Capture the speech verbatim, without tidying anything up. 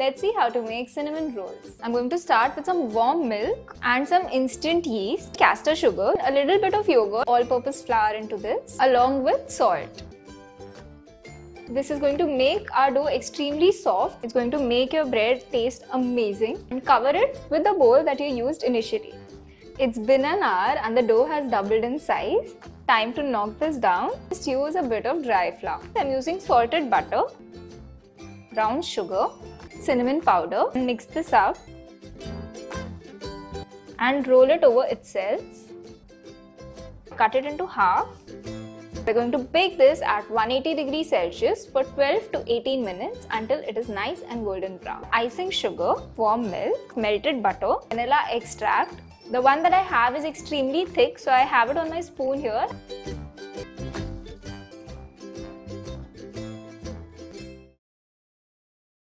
Let's see how to make cinnamon rolls. I'm going to start with some warm milk and some instant yeast, caster sugar, a little bit of yogurt, all-purpose flour into this, along with salt. This is going to make our dough extremely soft. It's going to make your bread taste amazing. And cover it with the bowl that you used initially. It's been an hour and the dough has doubled in size. Time to knock this down. Just use a bit of dry flour. I'm using salted butter, brown sugar, cinnamon powder, and mix this up and roll it over itself. Cut it into half. We're going to bake this at one hundred eighty degrees Celsius for twelve to eighteen minutes until it is nice and golden brown. Icing sugar, warm milk, melted butter, vanilla extract. The one that I have is extremely thick, so I have it on my spoon here.